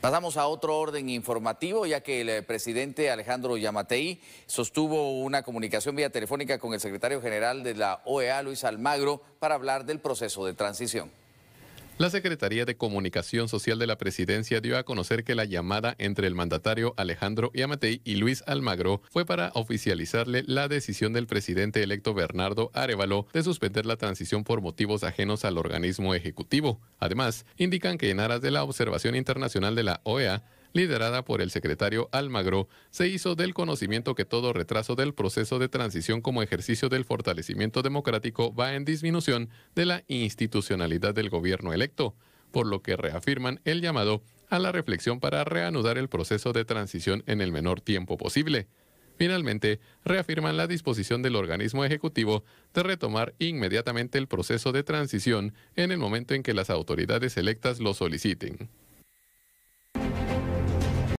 Pasamos a otro orden informativo, ya que el presidente Alejandro Giammattei sostuvo una comunicación vía telefónica con el secretario general de la OEA, Luis Almagro, para hablar del proceso de transición. La Secretaría de Comunicación Social de la Presidencia dio a conocer que la llamada entre el mandatario Alejandro Giammattei y Luis Almagro fue para oficializarle la decisión del presidente electo Bernardo Arévalo de suspender la transición por motivos ajenos al organismo ejecutivo. Además, indican que en aras de la observación internacional de la OEA, liderada por el secretario Almagro, se hizo del conocimiento que todo retraso del proceso de transición como ejercicio del fortalecimiento democrático va en disminución de la institucionalidad del gobierno electo, por lo que reafirman el llamado a la reflexión para reanudar el proceso de transición en el menor tiempo posible. Finalmente, reafirman la disposición del organismo ejecutivo de retomar inmediatamente el proceso de transición en el momento en que las autoridades electas lo soliciten.